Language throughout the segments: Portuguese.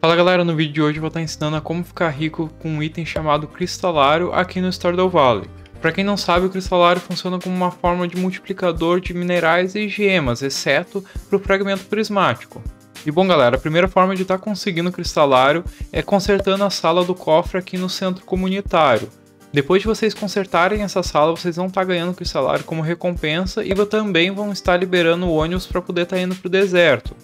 Fala galera, no vídeo de hoje eu vou estar ensinando a como ficar rico com um item chamado Cristalário aqui no Stardew Valley. Para quem não sabe, o Cristalário funciona como uma forma de multiplicador de minerais e gemas, exceto para o fragmento prismático. E bom galera, a primeira forma de estar conseguindo o Cristalário é consertando a sala do cofre aqui no centro comunitário. Depois de vocês consertarem essa sala, vocês vão estar ganhando Cristalário como recompensa e também vão estar liberando o ônibus para poder estar indo para o deserto.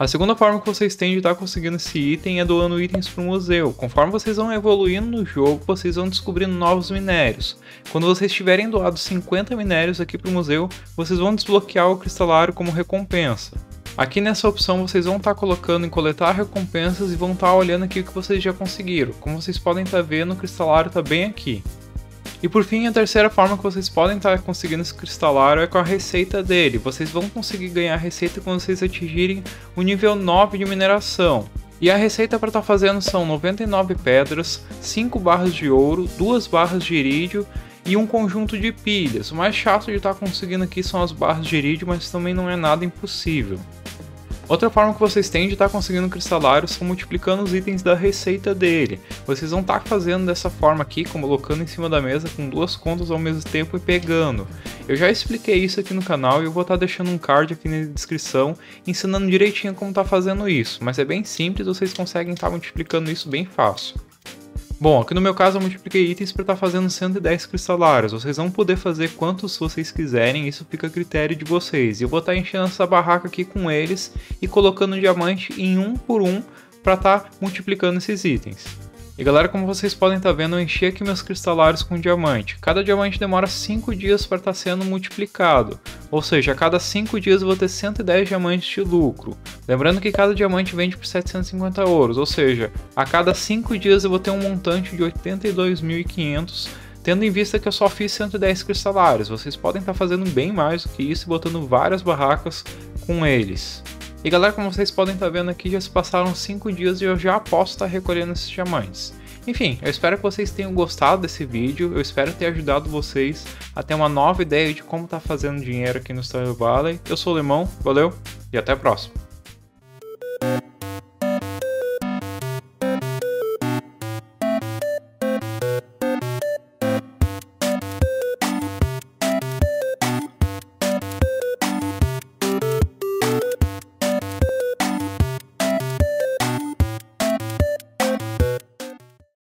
A segunda forma que vocês têm de estar conseguindo esse item é doando itens para o museu. Conforme vocês vão evoluindo no jogo, vocês vão descobrindo novos minérios. Quando vocês tiverem doado 50 minérios aqui para o museu, vocês vão desbloquear o Cristalário como recompensa. Aqui nessa opção vocês vão estar colocando em coletar recompensas e vão estar olhando aqui o que vocês já conseguiram. Como vocês podem estar vendo, o Cristalário está bem aqui. E por fim, a terceira forma que vocês podem estar conseguindo esse Cristalário é com a receita dele. Vocês vão conseguir ganhar a receita quando vocês atingirem o nível 9 de mineração. E a receita para estar fazendo são 99 pedras, 5 barras de ouro, 2 barras de irídio e um conjunto de pilhas. O mais chato de estar conseguindo aqui são as barras de irídio, mas também não é nada impossível. Outra forma que vocês têm de estar conseguindo o Cristalário são multiplicando os itens da receita dele. Vocês vão estar fazendo dessa forma aqui, colocando em cima da mesa com duas contas ao mesmo tempo e pegando. Eu já expliquei isso aqui no canal e eu vou estar deixando um card aqui na descrição ensinando direitinho como estar fazendo isso. Mas é bem simples, vocês conseguem estar multiplicando isso bem fácil. Bom, aqui no meu caso eu multipliquei itens para estar fazendo 110 cristalários. Vocês vão poder fazer quantos vocês quiserem, isso fica a critério de vocês. E eu vou estar enchendo essa barraca aqui com eles e colocando diamante em um por um para estar multiplicando esses itens. E galera, como vocês podem estar vendo, eu enchi aqui meus cristalários com diamante. Cada diamante demora 5 dias para estar sendo multiplicado. Ou seja, a cada 5 dias eu vou ter 110 diamantes de lucro. Lembrando que cada diamante vende por 750 ouros. Ou seja, a cada 5 dias eu vou ter um montante de 82.500. Tendo em vista que eu só fiz 110 cristalários. Vocês podem estar fazendo bem mais do que isso e botando várias barracas com eles. E galera, como vocês podem estar vendo aqui, já se passaram 5 dias e eu já posso estar recolhendo esses diamantes. Enfim, eu espero que vocês tenham gostado desse vídeo, eu espero ter ajudado vocês a ter uma nova ideia de como estar fazendo dinheiro aqui no Stardew Valley. Eu sou o Lemão, valeu e até a próxima.